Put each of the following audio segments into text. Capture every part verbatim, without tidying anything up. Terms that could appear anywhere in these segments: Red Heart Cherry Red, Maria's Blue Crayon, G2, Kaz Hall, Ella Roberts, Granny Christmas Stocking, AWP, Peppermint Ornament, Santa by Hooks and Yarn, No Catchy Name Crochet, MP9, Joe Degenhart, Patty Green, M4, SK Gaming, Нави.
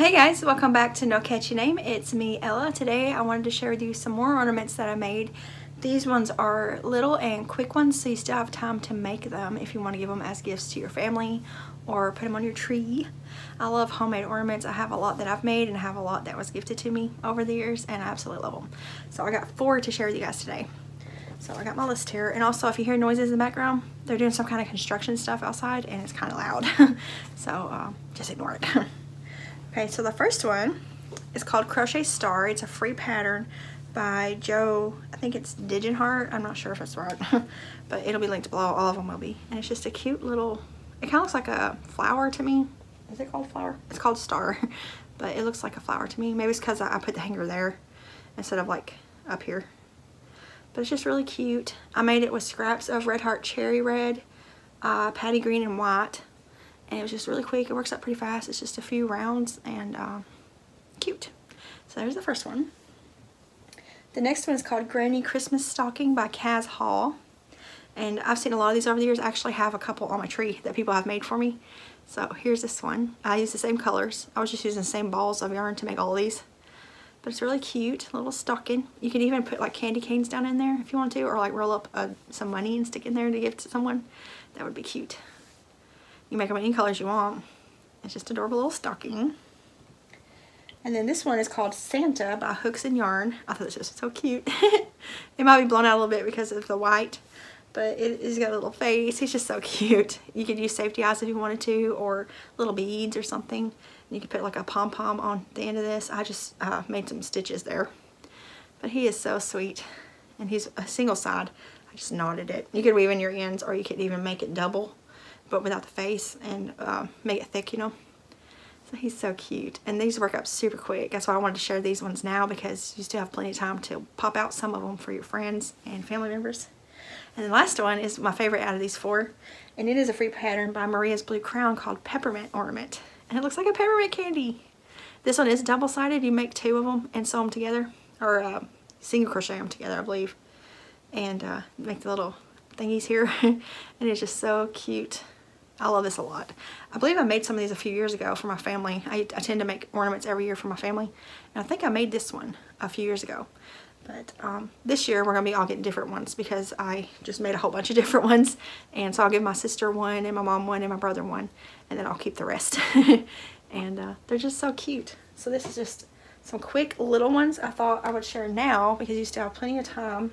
Hey guys, welcome back to No Catchy Name. It's me, Ella. Today I wanted to share with you some more ornaments that I made. These ones are little and quick ones, so you still have time to make them if you want to give them as gifts to your family or put them on your tree. I love homemade ornaments. I have a lot that I've made and I have a lot that was gifted to me over the years, and I absolutely love them. So I got four to share with you guys today. So I got my list here, and also if you hear noises in the background, they're doing some kind of construction stuff outside and it's kind of loud. so uh, just ignore it. Okay, so the first one is called Crochet Star. It's a free pattern by Joe, I think it's Degenhart. I'm not sure if it's right, but it'll be linked below. All of them will be. And it's just a cute little, it kind of looks like a flower to me. Is it called flower? It's called star, but it looks like a flower to me. Maybe it's because I, I put the hanger there instead of like up here. But it's just really cute. I made it with scraps of Red Heart Cherry Red, uh, Patty Green, and white. And it was just really quick. It works out pretty fast. It's just a few rounds and uh, cute. So there's the first one. The next one is called Granny Christmas Stocking by Kaz Hall. And I've seen a lot of these over the years. I actually have a couple on my tree that people have made for me. So here's this one. I used the same colors. I was just using the same balls of yarn to make all these. But it's really cute, a little stocking. You can even put like candy canes down in there if you want to, or like roll up uh, some money and stick in there to give to someone. That would be cute. You make them any colors you want. It's just an adorable little stocking. And then this one is called Santa by Hooks and Yarn. I thought this was so cute. It might be blown out a little bit because of the white, but it, it's got a little face. He's just so cute. You could use safety eyes if you wanted to, or little beads or something. And you could put like a pom-pom on the end of this. I just uh, made some stitches there. But he is so sweet. And he's a single side. I just knotted it. You could weave in your ends, or you could even make it double, but without the face, and uh, make it thick, you know. So he's so cute, and these work up super quick. That's why I wanted to share these ones now, because you still have plenty of time to pop out some of them for your friends and family members. And the last one is my favorite out of these four, and it is a free pattern by Maria's Blue Crayon called Peppermint Ornament, and it looks like a peppermint candy. This one is double-sided. You make two of them and sew them together, or uh, single crochet them together, I believe, and uh, make the little thingies here. And it's just so cute. I love this a lot. I believe I made some of these a few years ago for my family. I, I tend to make ornaments every year for my family. And I think I made this one a few years ago. But um, this year we're gonna be all getting different ones, because I just made a whole bunch of different ones. And so I'll give my sister one, and my mom one, and my brother one. And then I'll keep the rest. and uh, they're just so cute. So this is just some quick little ones I thought I would share now, because you still have plenty of time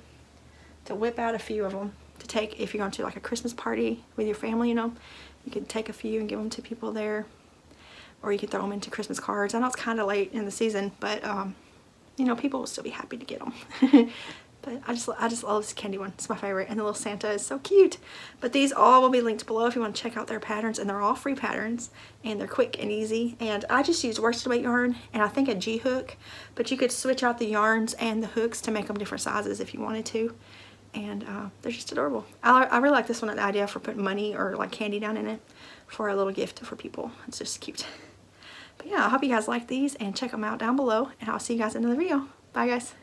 to whip out a few of them to take if you're going to like a Christmas party with your family, you know. You could take a few and give them to people there, or you could throw them into Christmas cards. I know it's kind of late in the season, but um, you know, people will still be happy to get them. But I just, I just love this candy one. It's my favorite, and the little Santa is so cute. But these all will be linked below if you want to check out their patterns, and they're all free patterns, and they're quick and easy. And I just used worsted weight yarn, and I think a G hook, but you could switch out the yarns and the hooks to make them different sizes if you wanted to. And uh, they're just adorable. I, I really like this one, the idea for putting money or like candy down in it for a little gift for people. It's just cute. But yeah, I hope you guys like these, and check them out down below, and I'll see you guys in another video. Bye guys.